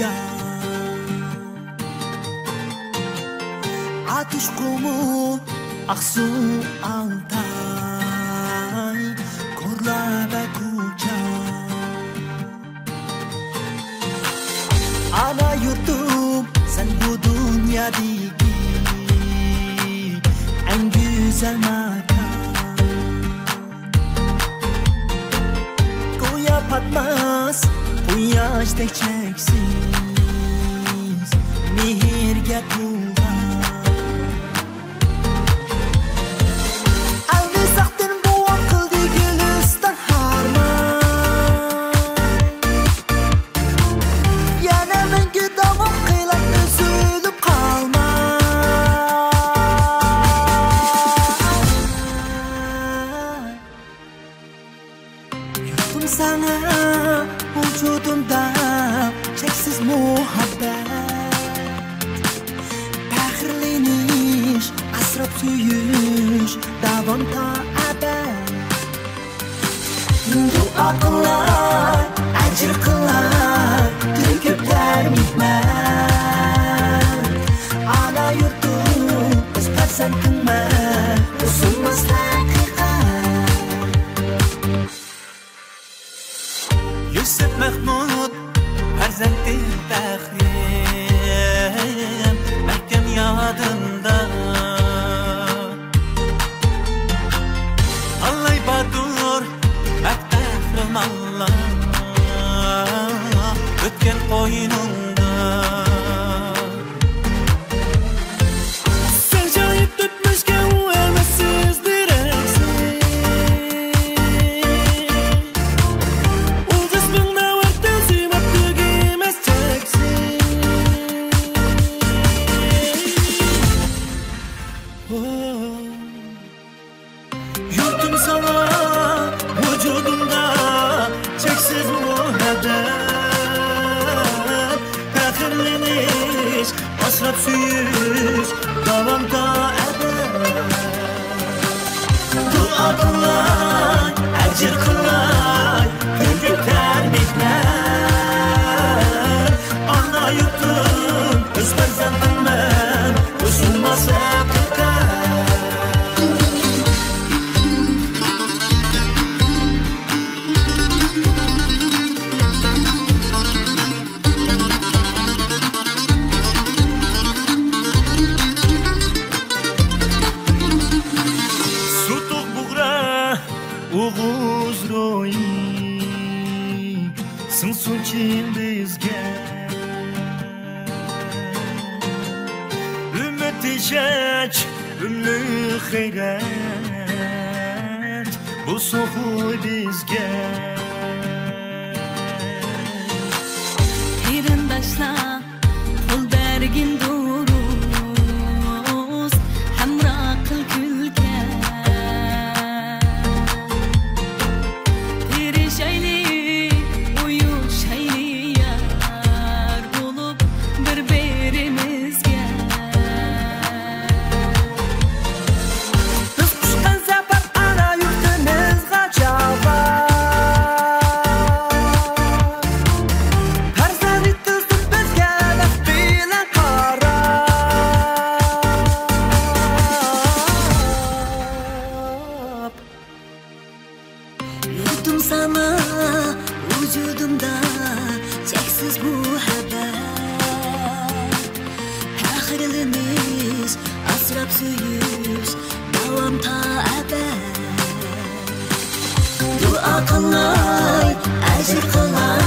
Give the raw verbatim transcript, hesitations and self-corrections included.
тебя. Atuşkumu aksu antay korlara kuca. Ana yurtum sen bu dünyadaki en güzel mekan. Kuya patmaz bu yaş tek çeksiz mihir yakul. Sana vücudumda çeksiz muhabbet, tahirleniş, asrab suyuş, davam ta abed. Dua kılar, acır kılar, döküp termikmez. Ana yurtum, kıspersen kınmez, usulmazlar kırkar. Yusuf Mahmud, Erzenti Tahrim, Mehkem yadında. Allah badur, Mektefrim Allah, ötken koynunda. Sen cahit tutmuşken o elmesiz Asrapsız davamda eder. Dua kılay, acır kılay, hürgüp termikler. Anlayıptım, kız berzandım ben, uzunmaz hep kırkar. Sınsun çindizge Ümmet işeç Ümlü hayret Bu soğuy bizge Herin başla Kul bergin duruz Hemra kıl külke Perişaylı Sana vücudumda çeksiz muhabbet, tahirleniş, asrab suyuş, davam ta ebed. Dua kılay, acır kılay.